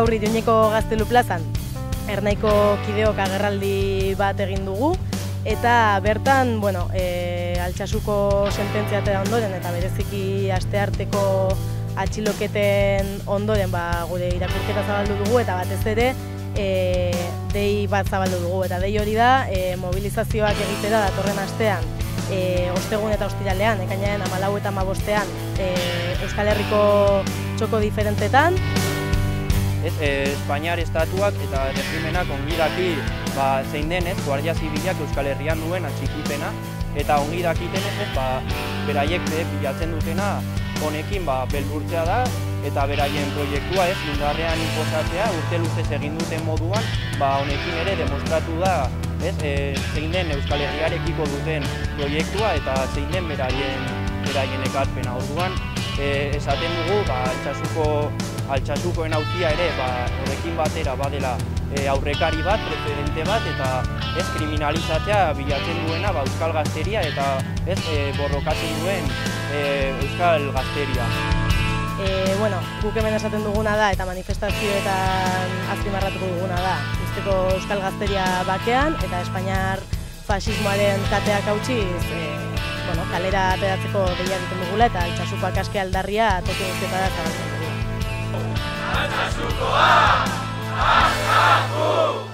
Gaur Iruñeko Gaztelu plazan Ernaiko kideok agerraldi bat egin dugu eta bertan, bueno, Altsasuko sententzia atera ondoren eta bereziki astearteko atxiloketen ondoren gure irakurketa zabaldu dugu eta batez ere dei bat zabaldu dugu eta dei hori da mobilizazioak egitera datorren astean ostegun eta ostiralean, ekainaren 14 eta 15ean Euskal Herriko txoko diferentetan. Espainiar estatuak eta erregimenak ongiraki zein denez, Guardia Zibilak Euskal Herrian duen atxikipena, eta ongirakienez beraiek bilatzen dutena honekin beldurtzea da, eta beraien proiektua indarrean inposatzea, urte luzez egin duten moduan, honekin ere demostratu da zein den Euskal Herriarekiko duten proiektua eta zein den beraien ekarpena. Orduan, esaten dugu Altsasukoen auzia ere horrekin batera badela aurrekari bat, precedente bat, eta kriminalizatzea bilatzen duena Euskal Gazteria eta borrokatzen duen Euskal Gazteria. Bueno, guk hemen esaten duguna da eta manifestazioetan azpimarratuko duguna da. Uzteko Euskal Gazteria bakean eta Espainiar faxismoaren kateak hautsiz kalera ateratzeko deia egiten dugula eta Altsasukoak aske aldarria toki guztietara zabaltzen dugu. Altsasukoa! Askatu!